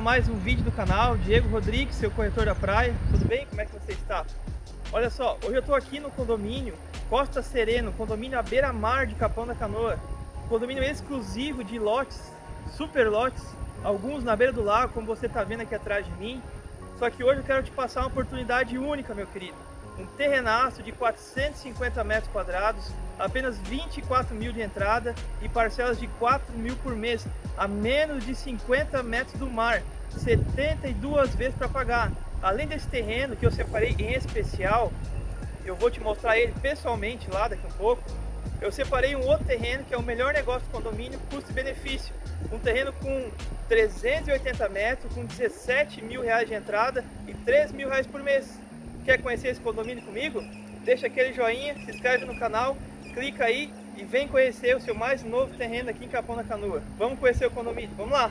a mais um vídeo do canal. Diego Rodrigues, seu corretor da praia. Tudo bem? Como é que você está? Olha só, hoje eu estou aqui no condomínio Costa Serena, condomínio à beira-mar de Capão da Canoa. Condomínio exclusivo de lotes, super lotes, alguns na beira do lago, como você está vendo aqui atrás de mim. Só que hoje eu quero te passar uma oportunidade única, meu querido. Um terrenaço de 450 metros quadrados, apenas 24 mil de entrada e parcelas de 4 mil por mês, a menos de 50 metros do mar, 72 vezes para pagar. Além desse terreno que eu separei em especial, eu vou te mostrar ele pessoalmente lá daqui a pouco. Eu separei um outro terreno que é o melhor negócio do condomínio, custo-benefício. Um terreno com 380 metros, com 17 mil reais de entrada e 3 mil reais por mês. Quer conhecer esse condomínio comigo? Deixa aquele joinha, se inscreve no canal, clica aí e vem conhecer o seu mais novo terreno aqui em Capão da Canoa. Vamos conhecer o condomínio, vamos lá!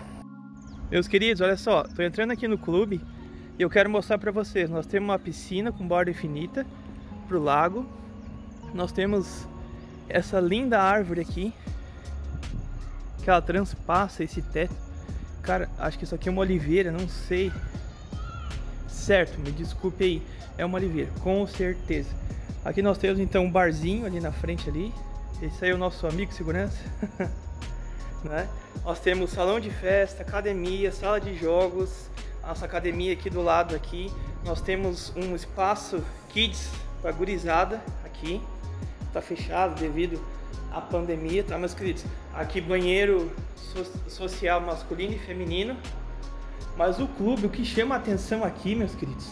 Meus queridos, olha só, estou entrando aqui no clube e eu quero mostrar para vocês. Nós temos uma piscina com borda infinita para o lago. Nós temos essa linda árvore aqui, que ela transpassa esse teto. Cara, acho que isso aqui é uma oliveira, não sei. Certo, me desculpe aí, é uma oliveira, com certeza. Aqui nós temos então um barzinho ali na frente ali. Esse aí é o nosso amigo segurança. Né? Nós temos salão de festa, academia, sala de jogos. Nossa academia aqui do lado aqui. Nós temos um espaço kids para gurizada aqui. Tá fechado devido à pandemia, tá, meus queridos? Aqui banheiro social masculino e feminino. Mas o clube, o que chama a atenção aqui, meus queridos,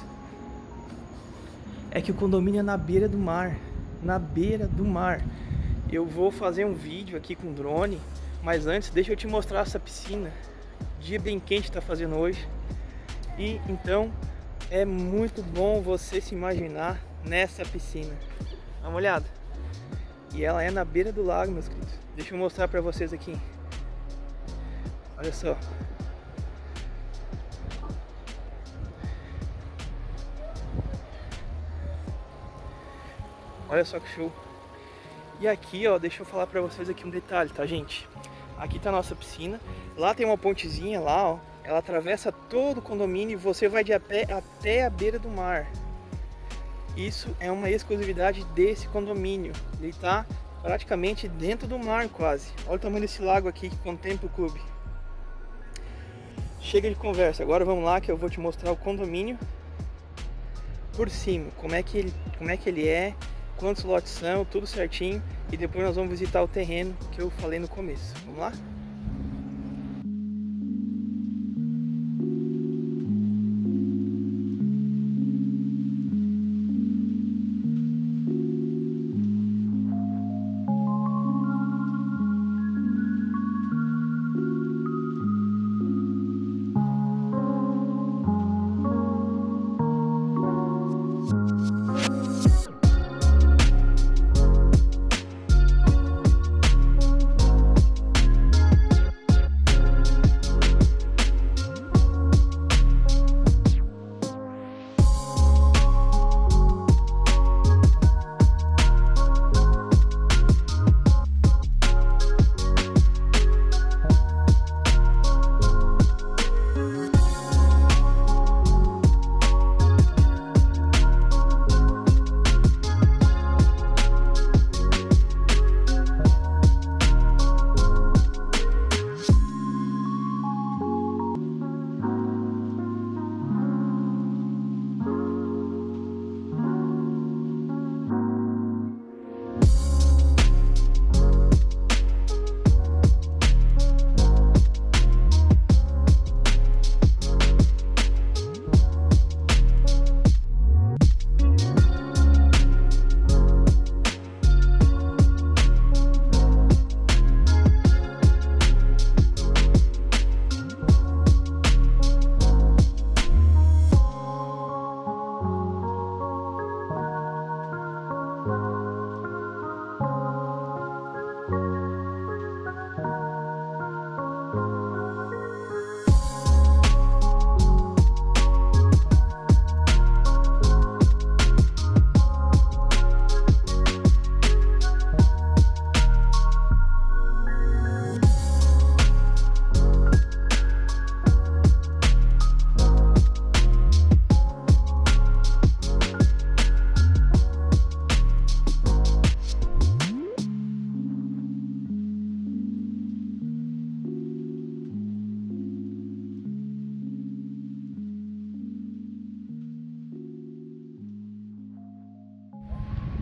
é que o condomínio é na beira do mar. Na beira do mar. Eu vou fazer um vídeo aqui com drone, mas antes deixa eu te mostrar essa piscina. Dia bem quente tá fazendo hoje. E então é muito bom você se imaginar nessa piscina. Dá uma olhada. E ela é na beira do lago, meus queridos. Deixa eu mostrar pra vocês aqui. Olha só. Olha só que show. E aqui, ó, deixa eu falar pra vocês aqui um detalhe, tá, gente? Aqui tá a nossa piscina. Lá tem uma pontezinha lá, ó. Ela atravessa todo o condomínio e você vai de a pé até a beira do mar. Isso é uma exclusividade desse condomínio. Ele tá praticamente dentro do mar quase. Olha o tamanho desse lago aqui que contempla o clube. Chega de conversa. Agora vamos lá que eu vou te mostrar o condomínio por cima. Como é que ele é. Quantos lotes são, tudo certinho, e depois nós vamos visitar o terreno que eu falei no começo. Vamos lá?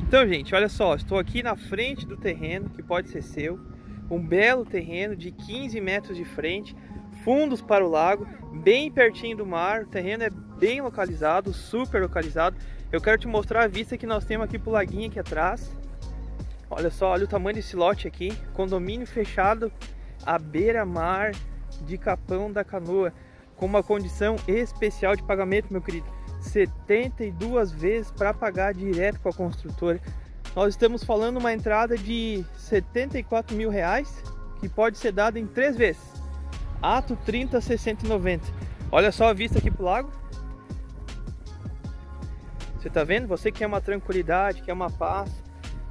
Então, gente, olha só, estou aqui na frente do terreno que pode ser seu, um belo terreno de 15 metros de frente, fundos para o lago, bem pertinho do mar. O terreno é bem localizado, super localizado. Eu quero te mostrar a vista que nós temos aqui pro laguinho aqui atrás. Olha só, olha o tamanho desse lote aqui, condomínio fechado à beira-mar de Capão da Canoa, com uma condição especial de pagamento, meu querido, 72 vezes para pagar direto com a construtora. Nós estamos falando uma entrada de R$ 74 mil, que pode ser dada em 3 vezes, ato 30, 60 e 90. Olha só a vista aqui pro lago. Você tá vendo? Você quer uma tranquilidade, quer uma paz,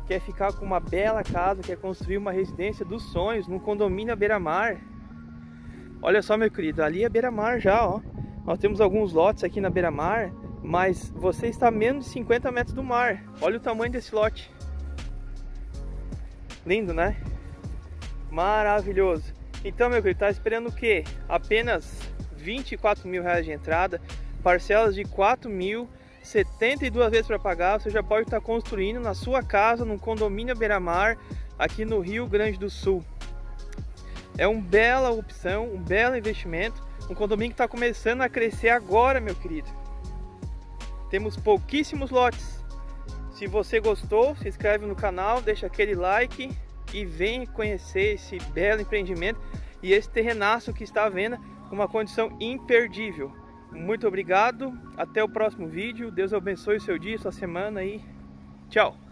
quer ficar com uma bela casa, quer construir uma residência dos sonhos, num condomínio à beira-mar. Olha só, meu querido, ali é beira-mar já, ó. Nós temos alguns lotes aqui na beira-mar, mas você está a menos de 50 metros do mar. Olha o tamanho desse lote. Lindo, né? Maravilhoso. Então, meu querido, tá esperando o quê? Apenas R$ 24 mil de entrada, parcelas de R$ 4 mil, 72 vezes para pagar. Você já pode estar construindo na sua casa, num condomínio à beira-mar, aqui no Rio Grande do Sul. É uma bela opção, um belo investimento, um condomínio que está começando a crescer agora, meu querido. Temos pouquíssimos lotes. Se você gostou, se inscreve no canal, deixa aquele like e vem conhecer esse belo empreendimento e esse terrenaço que está à venda com uma condição imperdível. Muito obrigado, até o próximo vídeo. Deus abençoe o seu dia, sua semana e tchau!